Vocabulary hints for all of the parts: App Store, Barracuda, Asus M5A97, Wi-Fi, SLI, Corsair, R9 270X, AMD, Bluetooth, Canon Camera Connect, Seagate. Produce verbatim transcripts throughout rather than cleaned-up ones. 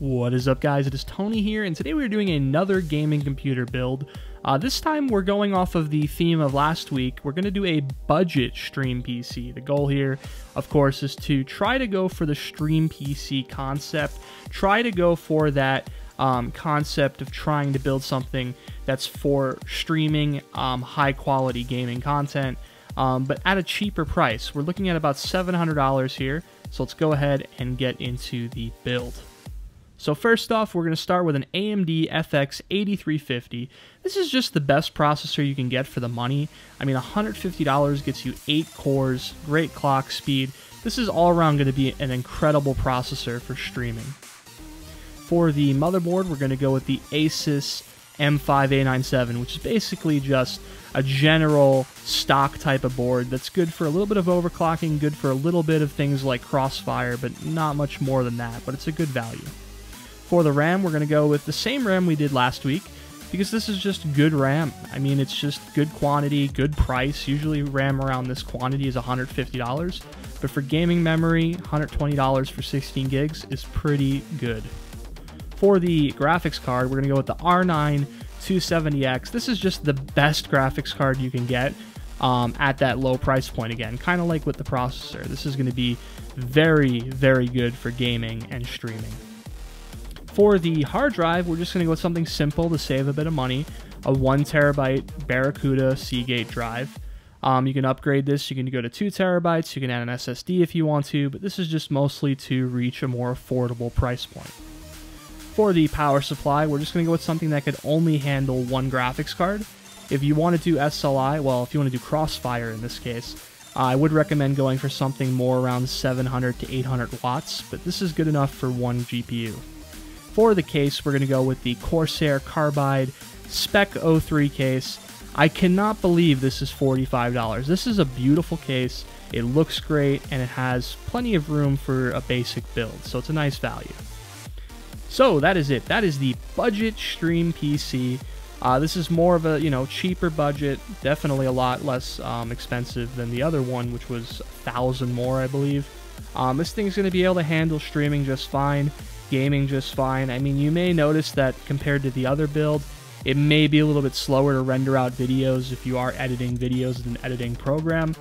What is up, guys? It is Tony here, and today we're doing another gaming computer build. Uh, this time we're going off of the theme of last week. We're going to do a budget stream P C. The goal here, of course, is to try to go for the stream P C concept, try to go for that um, concept of trying to build something that's for streaming um, high quality gaming content, um, but at a cheaper price. We're looking at about seven hundred dollars here, so let's go ahead and get into the build. So first off, we're going to start with an A M D F X eighty-three fifty. This is just the best processor you can get for the money. I mean, one hundred fifty dollars gets you eight cores, great clock speed. This is all around going to be an incredible processor for streaming. For the motherboard, we're going to go with the Asus M five A ninety-seven, which is basically just a general stock type of board that's good for a little bit of overclocking, good for a little bit of things like crossfire, but not much more than that, but it's a good value. For the RAM, we're going to go with the same RAM we did last week, because this is just good RAM. I mean, it's just good quantity, good price. Usually RAM around this quantity is one hundred fifty dollars, but for gaming memory, one hundred twenty dollars for sixteen gigs is pretty good. For the graphics card, we're going to go with the R nine two seventy X. This is just the best graphics card you can get um, at that low price point again, kind of like with the processor. This is going to be very, very good for gaming and streaming. For the hard drive, we're just going to go with something simple to save a bit of money, a one terabyte Barracuda Seagate drive. Um, you can upgrade this, you can go to two terabytes, you can add an S S D if you want to, but this is just mostly to reach a more affordable price point. For the power supply, we're just going to go with something that could only handle one graphics card. If you want to do S L I, well, if you want to do crossfire in this case, uh, I would recommend going for something more around seven hundred to eight hundred watts, but this is good enough for one G P U. For the case, we're going to go with the Corsair Carbide Spec oh three case. I cannot believe this is forty-five dollars. This is a beautiful case. It looks great, and it has plenty of room for a basic build, so it's a nice value. So that is it. That is the budget stream P C. Uh, this is more of a, you know, cheaper budget, definitely a lot less um, expensive than the other one, which was one thousand dollars more, I believe. Um, this thing's going to be able to handle streaming just fine. Gaming just fine. I mean, you may notice that compared to the other build, it may be a little bit slower to render out videos if you are editing videos in an editing program.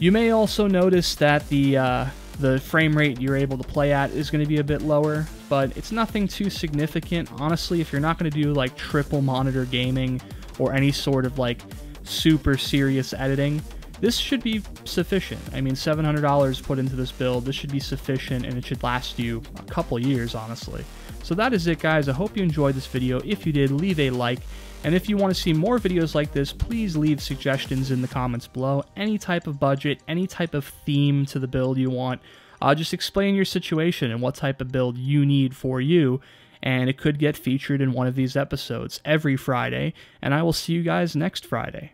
You may also notice that the uh, the frame rate you're able to play at is going to be a bit lower, but it's nothing too significant. Honestly, if you're not going to do like triple monitor gaming or any sort of like super serious editing, this should be sufficient. I mean, seven hundred dollars put into this build, this should be sufficient, and it should last you a couple years, honestly. So that is it, guys. I hope you enjoyed this video. If you did, leave a like. And if you want to see more videos like this, please leave suggestions in the comments below. Any type of budget, any type of theme to the build you want. Uh, just explain your situation and what type of build you need for you. And it could get featured in one of these episodes every Friday. And I will see you guys next Friday.